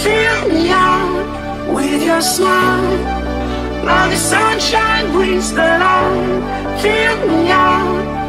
Fill me out with your smile. Now the sunshine brings the light. Fill me out